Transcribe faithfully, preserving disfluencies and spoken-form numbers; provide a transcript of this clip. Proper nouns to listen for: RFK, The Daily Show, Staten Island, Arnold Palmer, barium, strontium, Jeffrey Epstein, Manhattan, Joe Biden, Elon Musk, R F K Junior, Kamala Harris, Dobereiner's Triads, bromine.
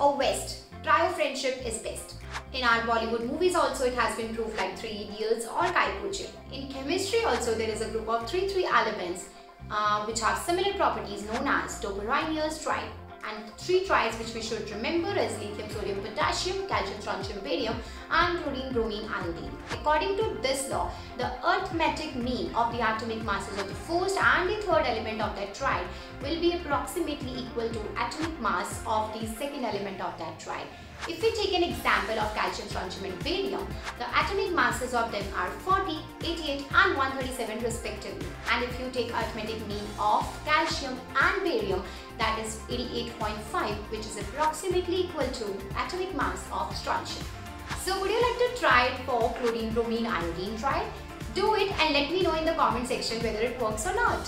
or West, try a friendship is best. In our Bollywood movies also it has been proved like three idiots or Kai Kuche. In chemistry also there is a group of three three elements uh, which have similar properties known as Dobereiner's Triads. And three triads which we should remember is lithium, sodium, potassium, calcium, strontium, barium and chlorine, bromine, iodine. According to this law, the arithmetic mean of the atomic masses of the first and the third element of that triad will be approximately equal to atomic mass of the second element of that triad. If we take an example of calcium, strontium and barium, the atomic masses of them are forty, eighty-eight and one hundred thirty-seven respectively. And if you take arithmetic mean of calcium and barium, that is eighty-eight point five, which is approximately equal to atomic mass of strontium. So would you like to try it for chlorine, bromine, iodine triad? Do it and let me know in the comment section whether it works or not.